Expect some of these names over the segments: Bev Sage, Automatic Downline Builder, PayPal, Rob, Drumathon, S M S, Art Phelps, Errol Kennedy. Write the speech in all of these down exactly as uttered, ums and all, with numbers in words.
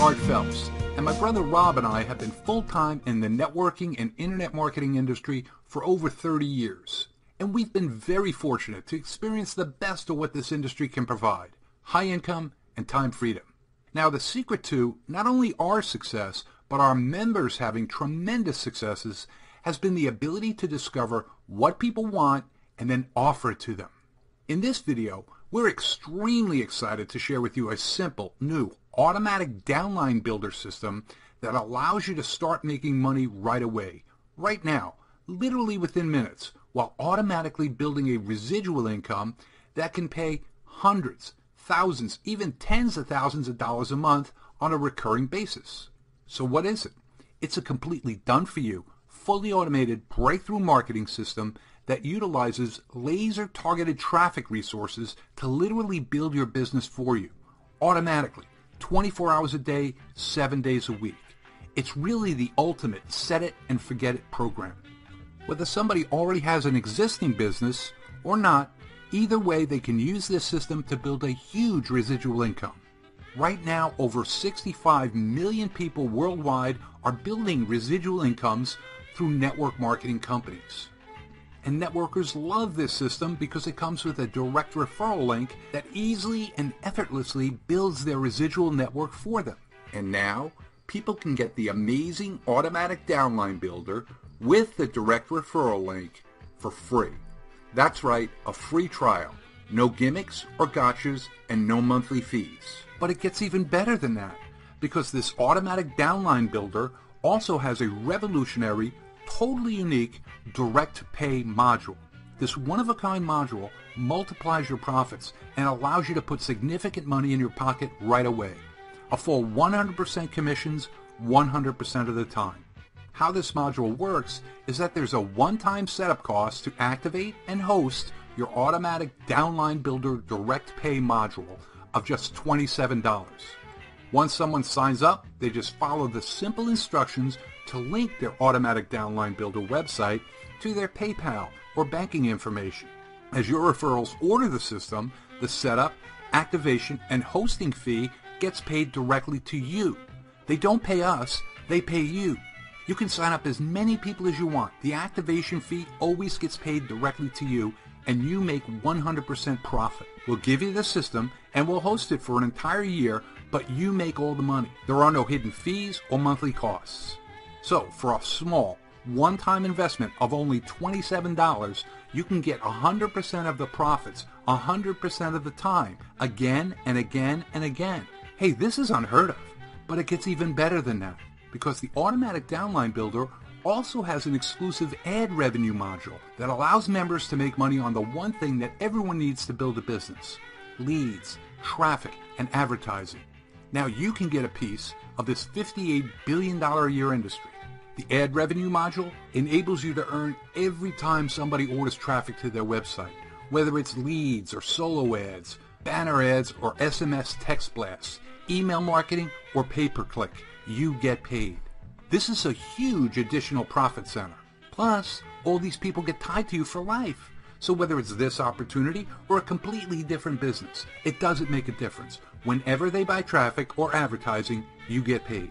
Art Phelps, and my brother Rob and I have been full-time in the networking and internet marketing industry for over thirty years. And we've been very fortunate to experience the best of what this industry can provide, high income and time freedom. Now, the secret to not only our success, but our members having tremendous successes has been the ability to discover what people want and then offer it to them. In this video, we're extremely excited to share with you a simple, new, automatic downline builder system that allows you to start making money right away, right now, literally within minutes, while automatically building a residual income that can pay hundreds, thousands, even tens of thousands of dollars a month on a recurring basis. So what is it? It's a completely done-for-you, fully automated breakthrough marketing system that utilizes laser-targeted traffic resources to literally build your business for you, automatically, twenty-four hours a day, seven days a week. It's really the ultimate set it and forget it program. Whether somebody already has an existing business or not, either way they can use this system to build a huge residual income. Right now, over sixty-five million people worldwide are building residual incomes through network marketing companies. And networkers love this system because it comes with a direct referral link that easily and effortlessly builds their residual network for them. And now, people can get the amazing automatic downline builder with the direct referral link for free. That's right, a free trial. No gimmicks or gotchas and no monthly fees. But it gets even better than that, because this automatic downline builder also has a revolutionary, totally unique direct pay module. This one-of-a-kind module multiplies your profits and allows you to put significant money in your pocket right away. A full one hundred percent commissions, one hundred percent of the time. How this module works is that there's a one-time setup cost to activate and host your automatic downline builder direct pay module of just twenty-seven dollars. Once someone signs up, they just follow the simple instructions to link their automatic downline builder website to their PayPal or banking information. As your referrals order the system, the setup, activation, and hosting fee gets paid directly to you. They don't pay us, they pay you. You can sign up as many people as you want. The activation fee always gets paid directly to you, and you make one hundred percent profit. We'll give you the system, and we'll host it for an entire year, but you make all the money. There are no hidden fees or monthly costs. So, for a small, one-time investment of only twenty-seven dollars, you can get one hundred percent of the profits, one hundred percent of the time, again and again and again. Hey, this is unheard of, but it gets even better than that, because the automatic downline builder also has an exclusive ad revenue module that allows members to make money on the one thing that everyone needs to build a business: leads, traffic, and advertising. Now you can get a piece of this fifty-eight billion dollars a year industry. The ad revenue module enables you to earn every time somebody orders traffic to their website, whether it's leads or solo ads, banner ads or S M S text blasts, email marketing or pay-per-click. You get paid. This is a huge additional profit center. Plus, all these people get tied to you for life. So whether it's this opportunity or a completely different business, it doesn't make a difference. Whenever they buy traffic or advertising, you get paid.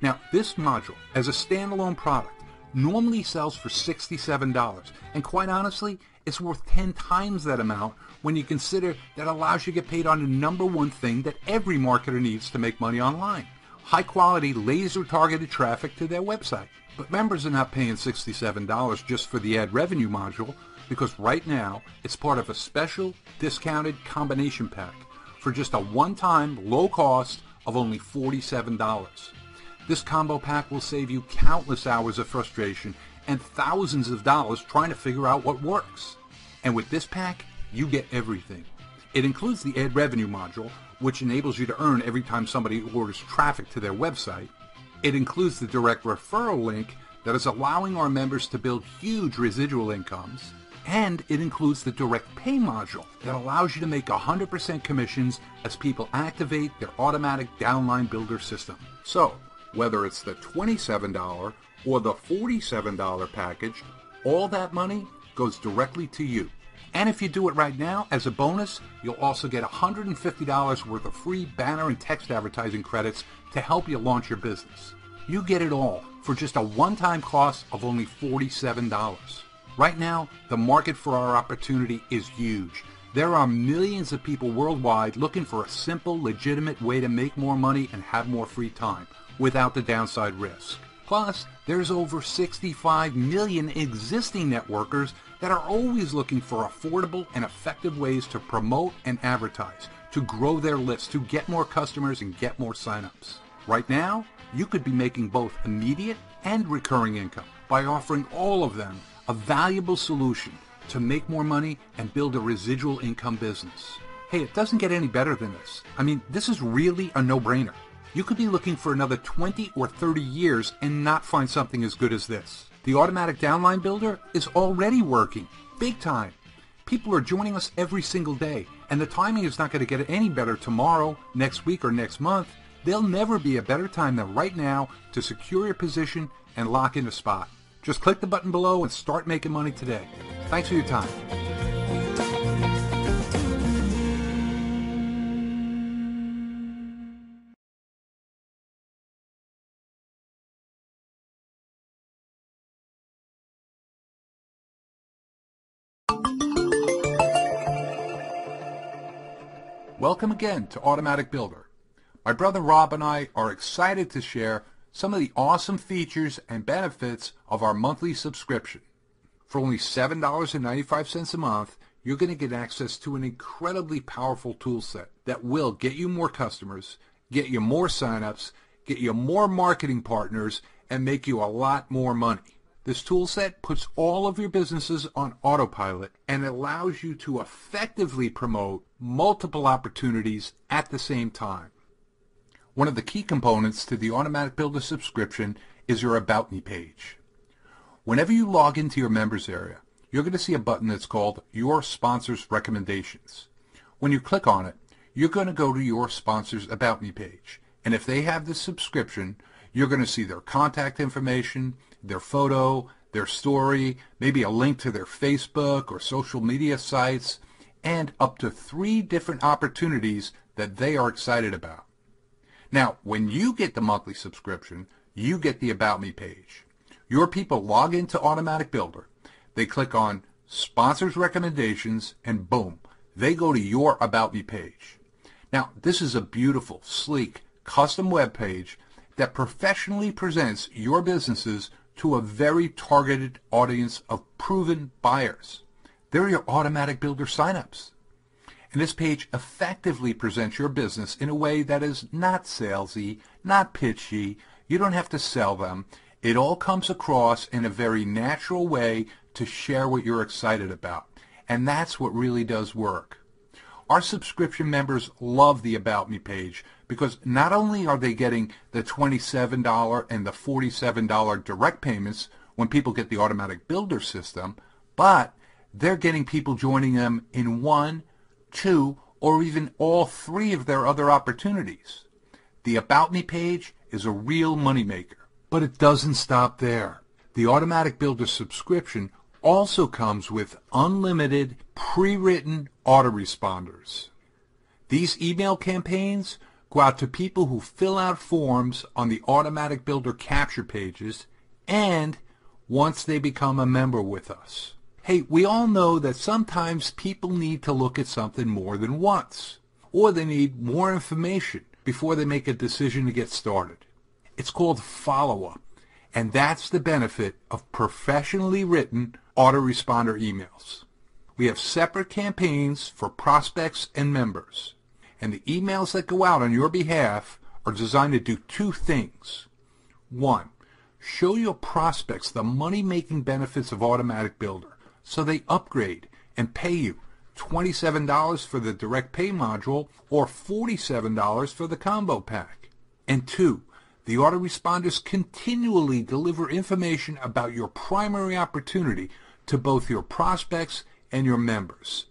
Now, this module, as a standalone product, normally sells for sixty-seven dollars. And quite honestly, it's worth ten times that amount when you consider that allows you to get paid on the number one thing that every marketer needs to make money online: high-quality, laser-targeted traffic to their website. But members are not paying sixty-seven dollars just for the ad revenue module, because right now it's part of a special, discounted combination pack for just a one-time, low cost of only forty-seven dollars. This combo pack will save you countless hours of frustration and thousands of dollars trying to figure out what works. And with this pack, you get everything. It includes the ad revenue module, which enables you to earn every time somebody orders traffic to their website. It includes the direct referral link that is allowing our members to build huge residual incomes. And it includes the direct pay module that allows you to make one hundred percent commissions as people activate their automatic downline builder system. So, whether it's the twenty-seven dollar or the forty-seven dollar package, all that money goes directly to you. And if you do it right now, as a bonus, you'll also get one hundred fifty dollars worth of free banner and text advertising credits to help you launch your business. You get it all for just a one-time cost of only forty-seven dollars. Right now, the market for our opportunity is huge. There are millions of people worldwide looking for a simple, legitimate way to make more money and have more free time without the downside risk. Plus, there's over sixty-five million existing networkers that are always looking for affordable and effective ways to promote and advertise, to grow their lists, to get more customers and get more signups. Right now, you could be making both immediate and recurring income by offering all of them a valuable solution to make more money and build a residual income business. Hey, it doesn't get any better than this. I mean, this is really a no-brainer. You could be looking for another twenty or thirty years and not find something as good as this. The automatic downline builder is already working, big time. People are joining us every single day, and the timing is not going to get any better tomorrow, next week, or next month. There'll never be a better time than right now to secure your position and lock in a spot. Just click the button below and start making money today. Thanks for your time. Welcome again to Automatic Builder. My brother Rob and I are excited to share some of the awesome features and benefits of our monthly subscription. For only seven dollars and ninety-five cents a month, you're going to get access to an incredibly powerful tool set that will get you more customers, get you more signups, get you more marketing partners, and make you a lot more money. This toolset puts all of your businesses on autopilot and allows you to effectively promote multiple opportunities at the same time. One of the key components to the Automatic Builder subscription is your About Me page. Whenever you log into your members area, you're going to see a button that's called Your Sponsors Recommendations. When you click on it, you're going to go to your sponsor's About Me page. And if they have this subscription, you're going to see their contact information, their photo, their story, maybe a link to their Facebook or social media sites, and up to three different opportunities that they are excited about. Now, when you get the monthly subscription, you get the About Me page. Your people log into Automatic Builder. They click on Sponsors Recommendations, and boom, they go to your About Me page. Now, this is a beautiful, sleek, custom web page that professionally presents your businesses to a very targeted audience of proven buyers. They're your Automatic Builder signups. And this page effectively presents your business in a way that is not salesy, not pitchy. You don't have to sell them. It all comes across in a very natural way to share what you're excited about. And that's what really does work. Our subscription members love the About Me page because not only are they getting the twenty-seven dollar and the forty-seven dollar direct payments when people get the Automatic Builder system, but they're getting people joining them in one, two, or even all three of their other opportunities. The About Me page is a real moneymaker. But it doesn't stop there. The Automatic Builder subscription also comes with unlimited pre-written autoresponders. These email campaigns go out to people who fill out forms on the Automatic Builder capture pages and once they become a member with us. Hey, we all know that sometimes people need to look at something more than once, or they need more information before they make a decision to get started. It's called follow-up, and that's the benefit of professionally written autoresponder emails. We have separate campaigns for prospects and members, and the emails that go out on your behalf are designed to do two things. One, show your prospects the money-making benefits of Automatic Builder, so they upgrade and pay you twenty-seven dollars for the direct pay module or forty-seven dollars for the combo pack. And two, the autoresponders continually deliver information about your primary opportunity to both your prospects and your members.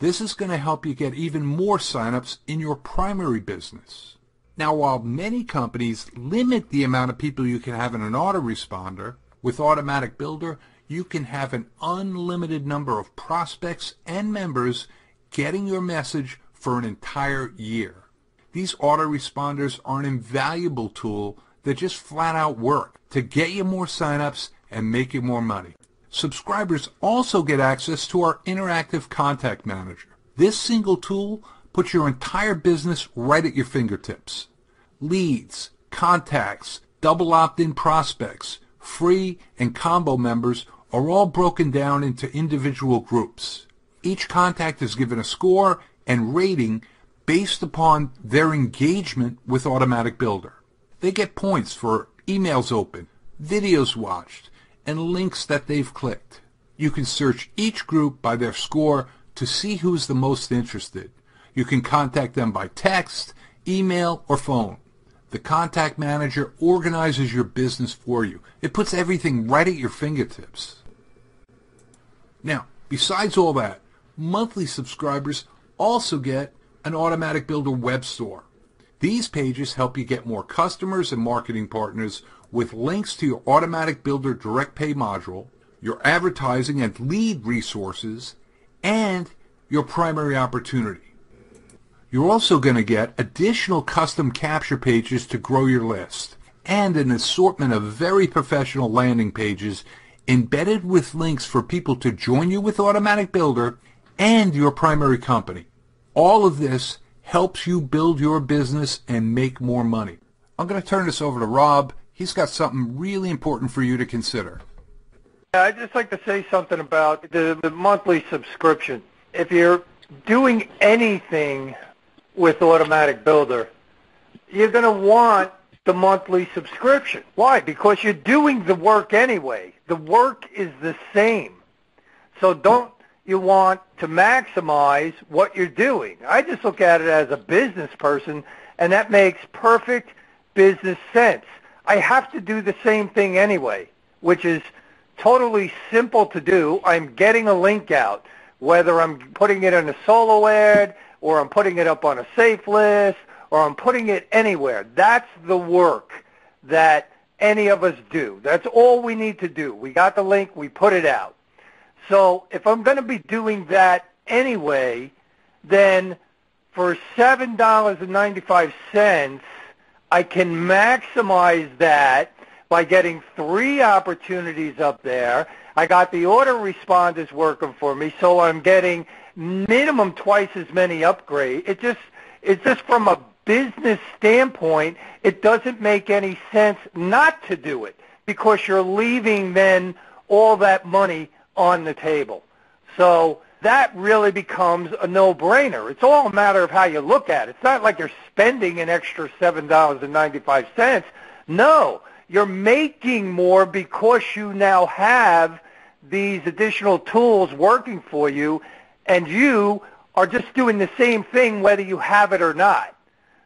This is going to help you get even more signups in your primary business. Now, while many companies limit the amount of people you can have in an autoresponder, with Automatic Builder, you can have an unlimited number of prospects and members getting your message for an entire year. These autoresponders are an invaluable tool that just flat out work to get you more signups and make you more money. Subscribers also get access to our interactive contact manager. This single tool puts your entire business right at your fingertips. Leads, contacts, double opt-in prospects, free and combo members are all broken down into individual groups. Each contact is given a score and rating based upon their engagement with Automatic Builder. They get points for emails open, videos watched, and links that they've clicked. You can search each group by their score to see who's the most interested. You can contact them by text, email, or phone. The contact manager organizes your business for you. It puts everything right at your fingertips. Now, besides all that, monthly subscribers also get an Automatic Builder web store. These pages help you get more customers and marketing partners with links to your Automatic Builder direct pay module, your advertising and lead resources, and your primary opportunity. You're also going to get additional custom capture pages to grow your list and an assortment of very professional landing pages embedded with links for people to join you with Automatic Builder and your primary company. All of this helps you build your business and make more money. I'm going to turn this over to Rob. He's got something really important for you to consider. I'd just like to say something about the, the monthly subscription. If you're doing anything with Automatic Builder, you're going to want the monthly subscription. Why? Because you're doing the work anyway. The work is the same. So don't you want to maximize what you're doing? I just look at it as a business person, and that makes perfect business sense. I have to do the same thing anyway, which is totally simple to do. I'm getting a link out, whether I'm putting it in a solo ad, or I'm putting it up on a safe list, or I'm putting it anywhere. That's the work that any of us do. That's all we need to do. We got the link, we put it out. So if I'm going to be doing that anyway, then for seven dollars and ninety-five cents, I can maximize that by getting three opportunities up there. I got the autoresponders working for me, so I'm getting minimum twice as many upgrades. It just, it's just from a business standpoint, it doesn't make any sense not to do it because you're leaving then all that money on the table. So that really becomes a no-brainer. It's all a matter of how you look at it. It's not like you're spending an extra seven dollars and ninety-five cents. No, you're making more because you now have these additional tools working for you, and you are just doing the same thing whether you have it or not.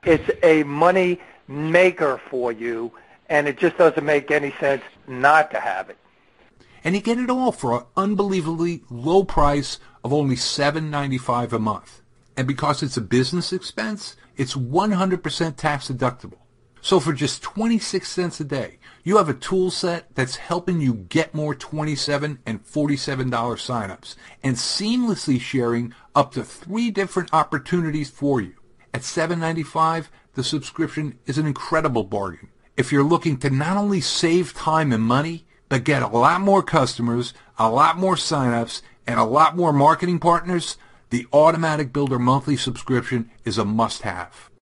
It's a money maker for you, and it just doesn't make any sense not to have it. And you get it all for an unbelievably low price of only seven dollars and ninety-five cents a month. And because it's a business expense, it's one hundred percent tax deductible. So for just twenty-six cents a day, you have a tool set that's helping you get more twenty-seven and forty-seven dollar signups and seamlessly sharing up to three different opportunities for you. At seven dollars and ninety-five cents, the subscription is an incredible bargain. If you're looking to not only save time and money, but get a lot more customers, a lot more signups, and a lot more marketing partners, the Automatic Builder monthly subscription is a must-have.